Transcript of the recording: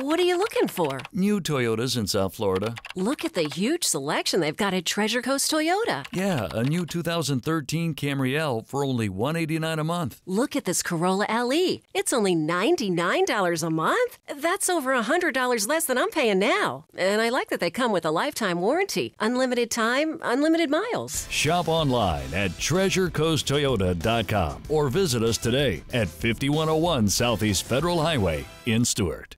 What are you looking for? New Toyotas in South Florida. Look at the huge selection they've got at Treasure Coast Toyota. Yeah, a new 2013 Camry L for only $189 a month. Look at this Corolla LE. It's only $99 a month. That's over $100 less than I'm paying now. And I like that they come with a lifetime warranty, unlimited time, unlimited miles. Shop online at treasurecoasttoyota.com or visit us today at 5101 Southeast Federal Highway in Stuart.